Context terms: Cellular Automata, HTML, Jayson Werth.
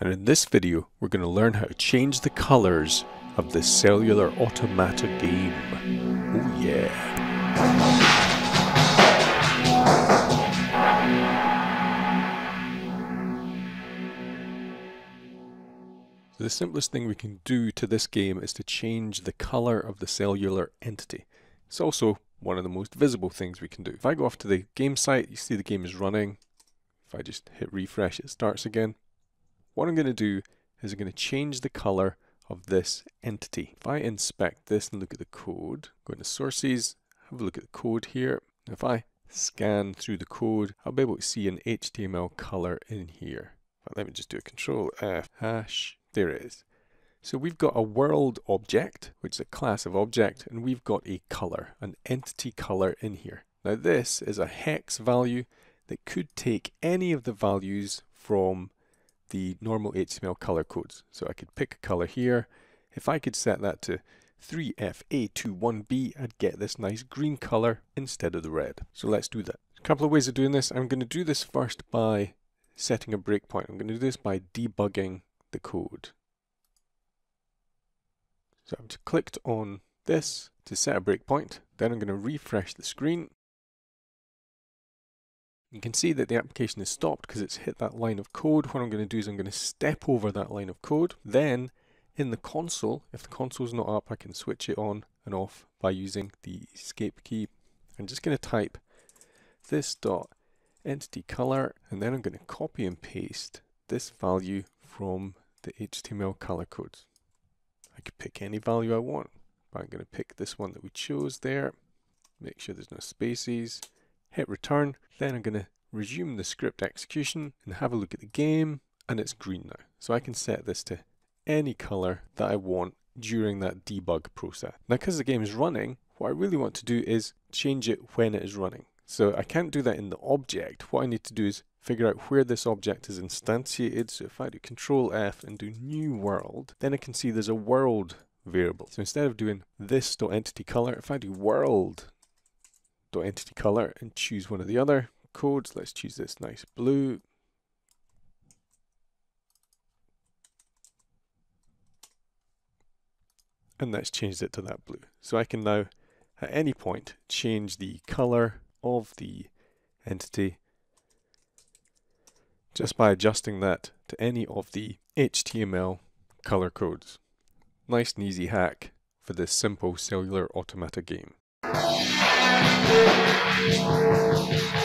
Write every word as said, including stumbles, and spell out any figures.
And in this video, we're going to learn how to change the colors of the Cellular Automata game. Oh yeah! So the simplest thing we can do to this game is to change the color of the cellular entity. It's also one of the most visible things we can do. If I go off to the game site, you see the game is running. If I just hit refresh, it starts again. What I'm going to do is I'm going to change the color of this entity. If I inspect this and look at the code, go into sources, have a look at the code here. If I scan through the code, I'll be able to see an H T M L color in here. Let me just do a control F, hash, there it is. So we've got a world object, which is a class of object, and we've got a color, an entity color in here. Now this is a hex value that could take any of the values from the normal H T M L color codes. So I could pick a color here. If I could set that to three F A two one B, I'd get this nice green color instead of the red. So let's do that. A couple of ways of doing this. I'm going to do this first by setting a breakpoint. I'm going to do this by debugging the code. So I've just clicked on this to set a breakpoint. Then I'm going to refresh the screen. You can see that the application is stopped because it's hit that line of code. What I'm going to do is I'm going to step over that line of code. Then in the console, if the console's not up, I can switch it on and off by using the escape key. I'm just going to type this dot entity color, and then I'm going to copy and paste this value from the H T M L color codes. I could pick any value I want, but I'm going to pick this one that we chose there. Make sure there's no spaces. Hit return, then I'm going to resume the script execution and have a look at the game, and it's green now. So I can set this to any color that I want during that debug process. Now because the game is running, what I really want to do is change it when it is running. So I can't do that in the object. What I need to do is figure out where this object is instantiated. So if I do control F and do new world, then I can see there's a world variable. So instead of doing this.entityColor, if I do world entity color and choose one of the other codes, let's choose this nice blue, and let's change it to that blue. So I can now at any point change the color of the entity just by adjusting that to any of the H T M L color codes. Nice and easy hack for this simple Cellular Automata game. We'll be right back.